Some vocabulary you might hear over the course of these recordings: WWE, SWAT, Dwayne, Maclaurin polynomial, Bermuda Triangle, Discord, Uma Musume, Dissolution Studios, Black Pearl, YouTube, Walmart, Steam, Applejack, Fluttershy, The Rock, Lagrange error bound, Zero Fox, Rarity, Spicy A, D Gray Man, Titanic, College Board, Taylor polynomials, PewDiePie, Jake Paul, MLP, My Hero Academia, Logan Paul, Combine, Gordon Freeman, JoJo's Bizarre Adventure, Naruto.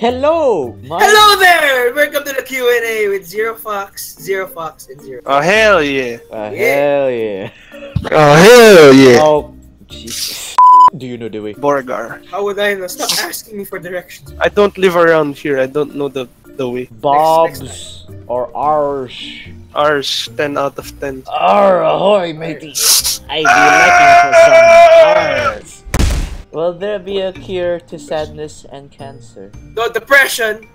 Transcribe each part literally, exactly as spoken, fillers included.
Hello! My Hello there! Welcome to the Q and A with Zero Fox, Zero Fox, and Zero Fox. Oh, hell yeah. Oh, yeah. Hell yeah. Oh, hell yeah. Oh, Jesus. Do you know the way? Borgar. How would I know? Stop asking me for directions. I don't live around here. I don't know the, the way. Bob's next, next or Arsh. Arsh, ten out of ten. Arr, ahoy, matey. I be looking for some Arsh. Will there be a cure to sadness and cancer? No, depression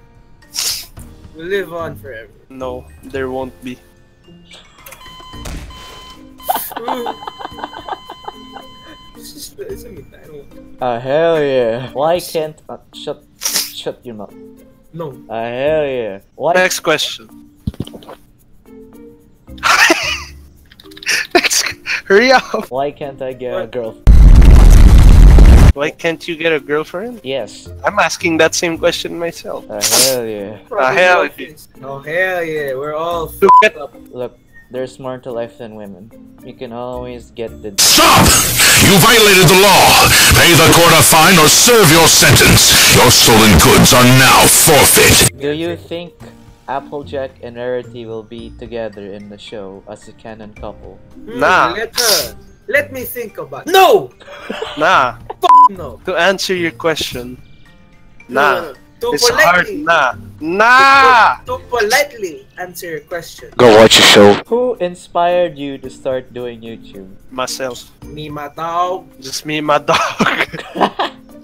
will live on forever. No, there won't be. Ah, hell yeah. Why can't... Uh, shut... Shut your mouth. No. Ah, hell yeah. Why... Next question. Next... Hurry up. Why can't I get a girlfriend? Why can't you get a girlfriend? Yes. I'm asking that same question myself. Ah, hell yeah. Ah, hell yeah. Oh, hell yeah. We're all f***ed up. Look, there's more to life than women. You can always get the- Stop! You violated the law! Pay the court a fine or serve your sentence. Your stolen goods are now forfeit. Do you think Applejack and Rarity will be together in the show as a canon couple? Mm, nah. Let her. Let me think about it. No! Nah. No. To answer your question, nah. No, no, no. It's politely, hard, nah. Nah! To, to, to politely answer your question. Go watch a show. Who inspired you to start doing YouTube? Myself. Me, my dog. Just me, my dog.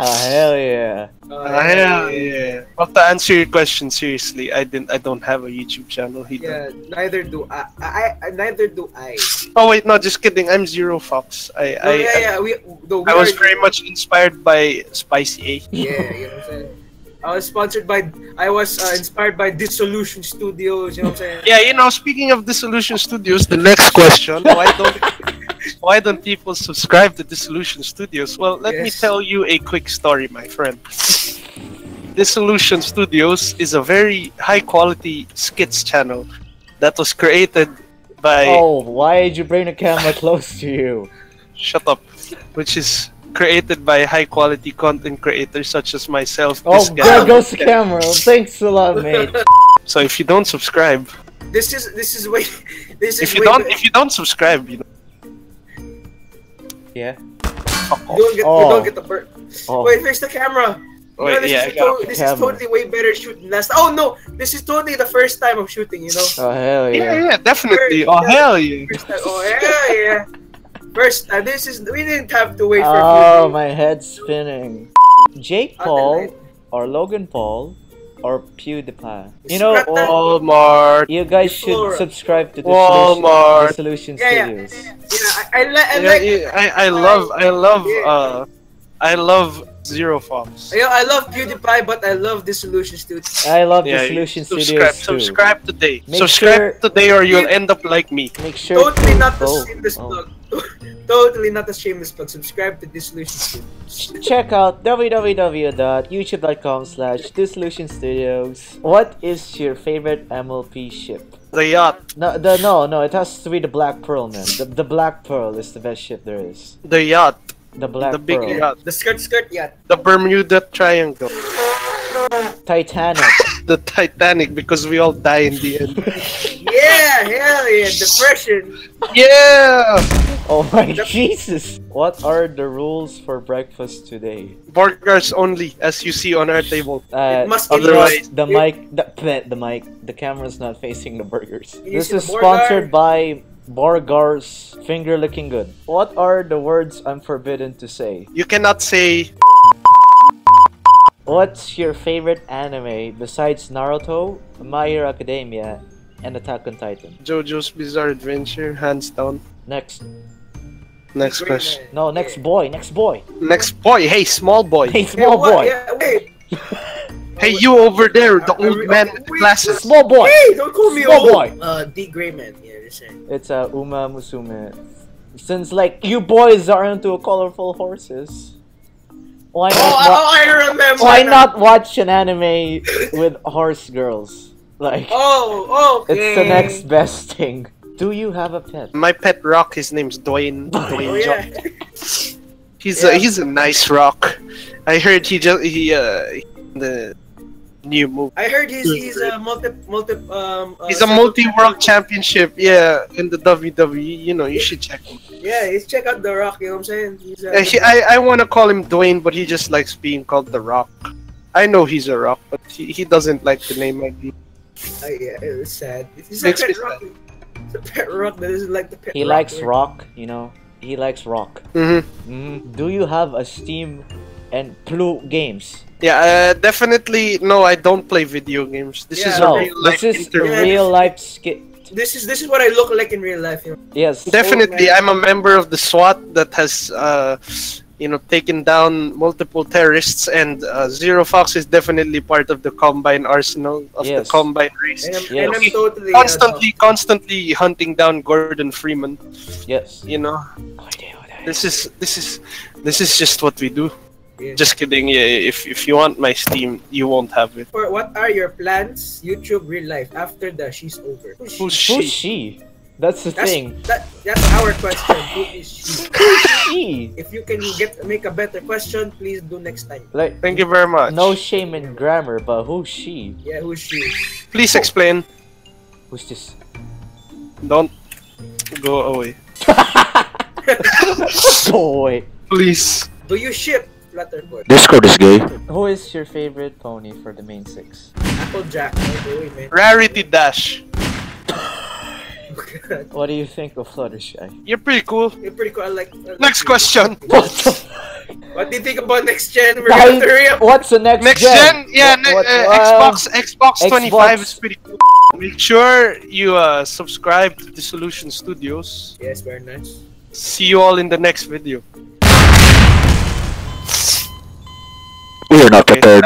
Ah, hell yeah. Oh, ah, hell yeah. But to answer your question seriously, I didn't. I don't have a YouTube channel either. Yeah, neither do I. I, I neither do I. Oh wait, no, just kidding. I'm Zero Fox. I. No, I yeah, yeah. We, the I was very much inspired by Spicy A. Yeah, you know what I'm saying. I was sponsored by. I was uh, inspired by Dissolution Studios. You know what I'm saying. Yeah, you know. Speaking of Dissolution Studios, the next question. Why don't? Why don't people subscribe to Dissolution Studios? Well, let yes. me tell you a quick story, my friend. Dissolution Studios is a very high-quality skits channel that was created by... Oh, why did you bring the camera close to you? Shut up. Which is created by high-quality content creators such as myself. Oh, there goes the camera. Thanks a lot, mate. So if you don't subscribe... This is... This is way... This is if you way don't... If you don't subscribe, you know... Yeah. Oh, you don't get, oh. you don't get the bird. Oh. Wait, there's the camera. Wait, no, this yeah, is, to this camera. is totally way better shooting last. Oh no, this is totally the first time I'm shooting. You know. Oh hell yeah. Yeah, yeah, definitely. First, oh hell yeah. First time. Oh hell yeah. First time. This is we didn't have to wait for. Oh, my head's spinning. Jake Paul or Logan Paul or PewDiePie. You know, Walmart. You guys should subscribe to Walmart. Dissolution Studios. Yeah, yeah, yeah. Yeah, I, I, li I yeah, like. Yeah, I, I love, I love, uh, I love Zero Fox. Yeah, I love PewDiePie, but I love Dissolution Studios. I love yeah, Dissolution subscribe, Studios Subscribe, subscribe today. Make subscribe sure today, or you'll end up like me. Make sure. Totally not the shameless plug. Oh. Totally not the shameless plug. Subscribe to Dissolution Studios. Check out w w w dot youtube dot com slash Dissolution Studios. What is your favorite M L P ship? The yacht. No, the, no, no, it has to be the Black Pearl, man. The, the Black Pearl is the best ship there is. The yacht. The Black the big Pearl. Yacht. The skirt skirt yacht. The Bermuda Triangle. Titanic. The Titanic, because we all die in the end. Yeah, hell yeah, depression. Yeah! Oh my the Jesus! What are the rules for breakfast today? Burgers only, as you see on our table. Uh, it must be otherwise, the mic, the, the mic, the camera's not facing the burgers. You this is sponsored by Burgers. Finger looking good. What are the words I'm forbidden to say? You cannot say. What's your favorite anime besides Naruto, My Hero Academia, and Attack on Titan? JoJo's Bizarre Adventure, hands down. Next. Next Green question. Man. No, next boy, next boy. Next boy, hey, small boy. Hey, small hey, boy. Yeah, wait. Hey, you over there, the old we, man with the glasses. Small boy. Hey, don't call me small old. Boy. Uh, D Gray Man. Yeah, you're saying. It's uh, Uma Musume. Since, like, you boys are into colorful horses. Why not, oh, I remember why not watch an anime with horse girls? Like, oh, okay. It's the next best thing. Do you have a pet? My pet rock, his name's Dwayne. Dwayne oh, yeah. He's yeah. a he's a nice rock. I heard he just he uh the new movie. I heard he's he's a multi multi um. Uh, he's a multi-world championship. Yeah, in the W W E. You know, you should check him. Yeah, he's check out The Rock. You know what I'm saying? He's, uh, yeah, he, I I want to call him Dwayne, but he just likes being called The Rock. I know he's a rock, but he he doesn't like the name idea. Oh yeah, it's sad. It's a pet rock. It's a pet rock that doesn't like the pet. He rock likes word. rock. You know, he likes rock. Mm-hmm. Mm-hmm. Do you have a Steam and Plu games? Yeah, uh, definitely. No, I don't play video games. This yeah, is no, a real life. This is interview. real life skit. This is this is what I look like in real life. You know? Yes, definitely. Oh, I'm a member of the SWAT that has, uh, you know, taken down multiple terrorists, and uh, Zero Fox is definitely part of the Combine arsenal of yes. the Combine race. And I'm, yes. and I'm totally constantly, yeah, constantly hunting down Gordon Freeman. Yes, you know, oh, dear, oh, dear. this is this is this is just what we do. Yeah. Just kidding. Yeah, if if you want my Steam, you won't have it. Or what are your plans? YouTube, real life after the she's over. Who's, Who's she? Who's she? That's the that's, thing. That, that's our question. Who is she? Who is she? If you can get make a better question, please do next time. Like, thank you very much. No shame in grammar, but who's she? Yeah, who's she? Please explain. Who's this? Don't go away. Go away. Please. Do you ship Flutterboard? Discord is gay. Who is your favorite pony for the main six? Applejack. Way, man. Rarity Dash. What do you think of Fluttershy? You're pretty cool. You're pretty cool. I like. I like next you. question. What? What do you think about next gen? We're I, what's the next, next gen? gen? Yeah, what, ne what, uh, Xbox, Xbox. Xbox twenty-five is pretty cool. Make sure you uh, subscribe to Dissolution Studios. Yes, very nice. See you all in the next video. We are not prepared.